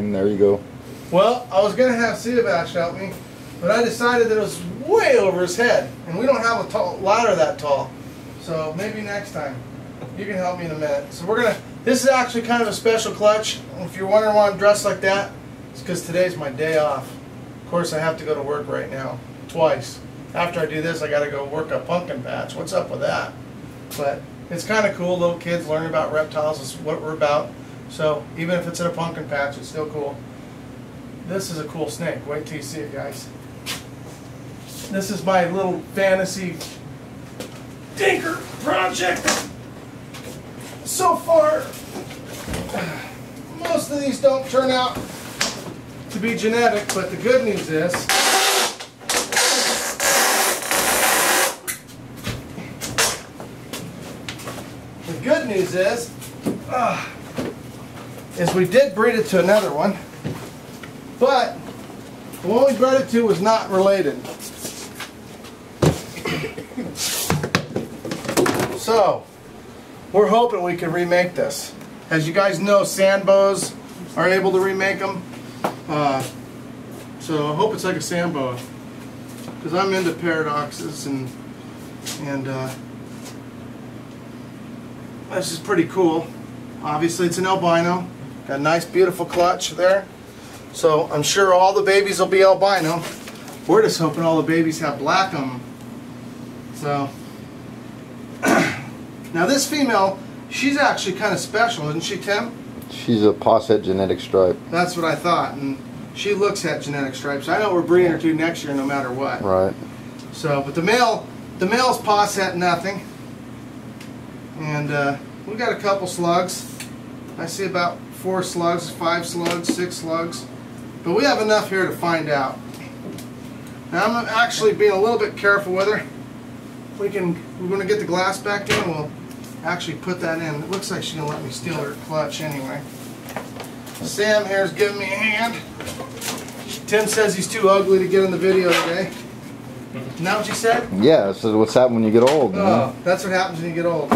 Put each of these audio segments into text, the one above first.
fine. There you go. Well, I was going to have Seabash help me, but I decided that it was way over his head, and we don't have a tall ladder that tall. So maybe next time. You can help me in a minute. So we're going to... This is actually kind of a special clutch. If you're wondering why I'm dressed like that, it's because today's my day off. Of course, I have to go to work right now. Twice. After I do this, I got to go work a pumpkin patch. What's up with that? But it's kind of cool. Little kids learn about reptiles. It's what we're about. So even if it's in a pumpkin patch, it's still cool. This is a cool snake. Wait till you see it, guys. This is my little fantasy dinker project. So far, most of these don't turn out to be genetic, but the good news is we did breed it to another one, but the one we bred it to was not related. So we're hoping we can remake this. As you guys know, sandboas are able to remake them. So I hope it's like a sandboa, because I'm into paradoxes and this is pretty cool. Obviously it's an albino. Got a nice beautiful clutch there. So I'm sure all the babies will be albino. We're just hoping all the babies have black on them. So now this female, she's actually kind of special, isn't she, Tim? She's a posset genetic stripe. That's what I thought, and she looks at genetic stripes. I know we're breeding her to next year no matter what. Right. So, but the male's posset nothing. And we got a couple slugs. I see about 4 slugs, 5 slugs, 6 slugs. But we have enough here to find out. Now I'm actually being a little bit careful with her. We're going to get the glass back in. We'll actually put that in. It looks like she's going to let me steal her clutch anyway. Sam here's giving me a hand. Tim says he's too ugly to get in the video today. Isn't that what you said? Yeah, this is what's happened when you get old. Oh, that's what happens when you get old.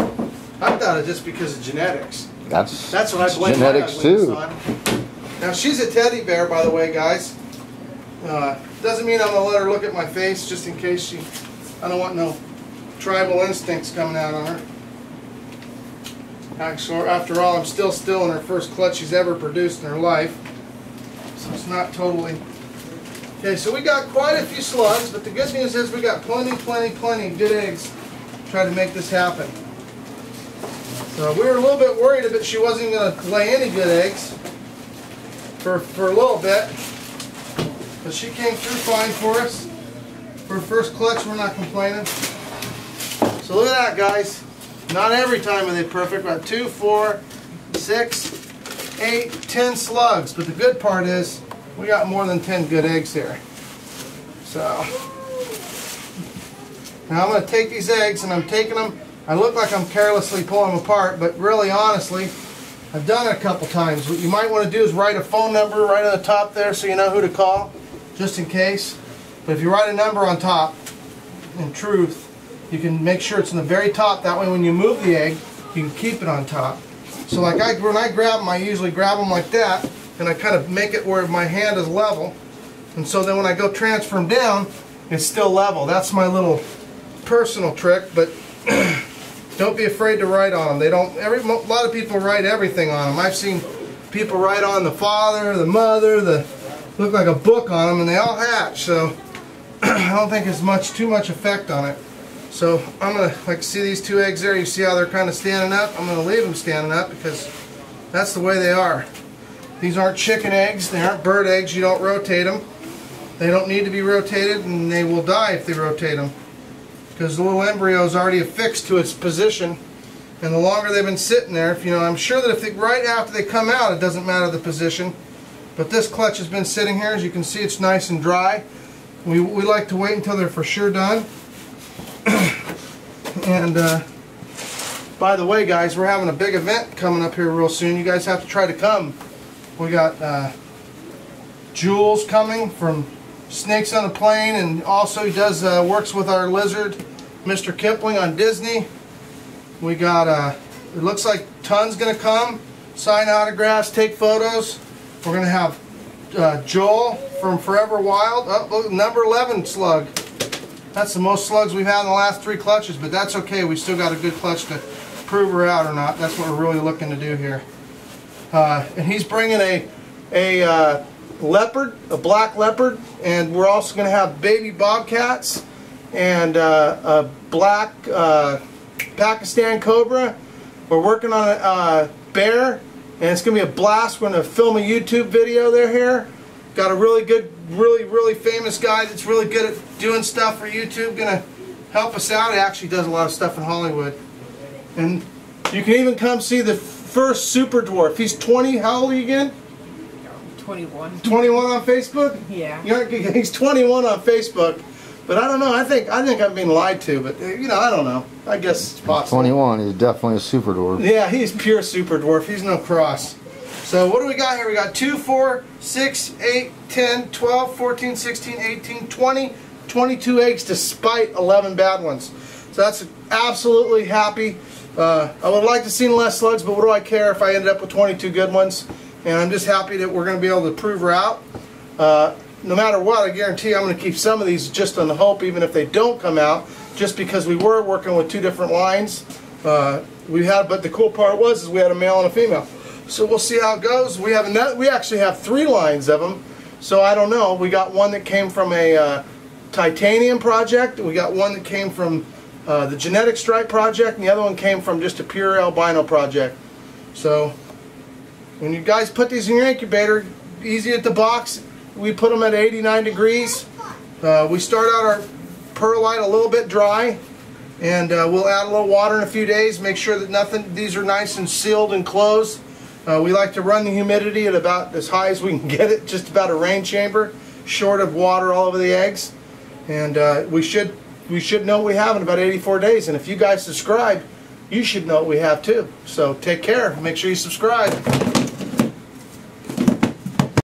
I thought it just because of genetics. That's what I blame genetics too. Now she's a teddy bear, by the way, guys. Doesn't mean I'm gonna let her look at my face, just in case she. I don't want no tribal instincts coming out on her. Actually, after all, I'm still in her first clutch she's ever produced in her life, so it's not totally. Okay, so we got quite a few slugs, but the good news is we got plenty good eggs. Try to make this happen. So we were a little bit worried that she wasn't going to lay any good eggs for a little bit, but she came through fine for us. For first clutch, we're not complaining. So look at that, guys. Not every time are they perfect. About 2, 4, 6, 8, 10 slugs. But the good part is we got more than 10 good eggs here. So now I'm going to take these eggs, and I'm taking them. I look like I'm carelessly pulling them apart, but really, honestly, I've done it a couple times. What you might want to do is write a phone number right on the top there so you know who to call, just in case. But if you write a number on top, in truth, you can make sure it's in the very top. That way when you move the egg, you can keep it on top. So like when I grab them, I usually grab them like that, and I kind of make it where my hand is level. And so then when I go transfer them down, it's still level. That's my little personal trick, but don't be afraid to write on them. They don't. A lot of people write everything on them. I've seen people write on the father, the mother, look like a book on them, and they all hatch. So I don't think it's too much effect on it. So I'm going to, like, see these 2 eggs there, you see how they're kind of standing up? I'm going to leave them standing up because that's the way they are. These aren't chicken eggs, they aren't bird eggs, you don't rotate them. They don't need to be rotated, and they will die if they rotate them, because the little embryo is already affixed to its position, and the longer they've been sitting there, if you know, I'm sure that if they, right after they come out, it doesn't matter the position, but this clutch has been sitting here. As you can see, it's nice and dry. We like to wait until they're for sure done. And by the way, guys, we're having a big event coming up here real soon. You guys have to try to come. We got Jules coming from Snakes on a Plane, and also he does works with our lizard, Mr. Kipling, on Disney. We got it looks like tons gonna come, sign autographs, take photos. We're going to have Joel from Forever Wild. Oh, look, number 11 slug. That's the most slugs we've had in the last 3 clutches, but that's okay. We still got a good clutch to prove her out or not. That's what we're really looking to do here. And he's bringing a leopard, a black leopard, and we're also going to have baby bobcats and a black Pakistan cobra. We're working on a bear, and it's going to be a blast. We're going to film a YouTube video there here. Got a really good, really famous guy that's really good at doing stuff for YouTube. Going to help us out. He actually does a lot of stuff in Hollywood. And you can even come see the first super dwarf. He's 20. How old are you again? 21. 21 on Facebook? Yeah. He's 21 on Facebook. But I don't know. I think I'm being lied to. But you know, I don't know. I guess it's possible. 21. He's definitely a super dwarf. Yeah, he's pure super dwarf. He's no cross. So what do we got here? We got 2, 4, 6, 8, 10, 12, 14, 16, 18, 20, 22 eggs despite 11 bad ones. So that's absolutely happy. I would like to see less slugs, but what do I care if I ended up with 22 good ones? And I'm just happy that we're going to be able to prove her out. No matter what, I guarantee you I'm going to keep some of these just on the hope, even if they don't come out, just because we were working with 2 different lines. But the cool part was is we had a male and a female. So we'll see how it goes. We actually have 3 lines of them. So I don't know. We got one that came from a titanium project. We got one that came from the genetic stripe project, and the other one came from just a pure albino project. So when you guys put these in your incubator, easy at the box. We put them at 89 degrees. We start out our perlite a little bit dry, and we'll add a little water in a few days. Make sure that nothing. These are nice and sealed and closed. We like to run the humidity at about as high as we can get it, just about a rain chamber, short of water all over the eggs. And we should know what we have in about 84 days. And if you guys subscribe, you should know what we have too. So take care. Make sure you subscribe.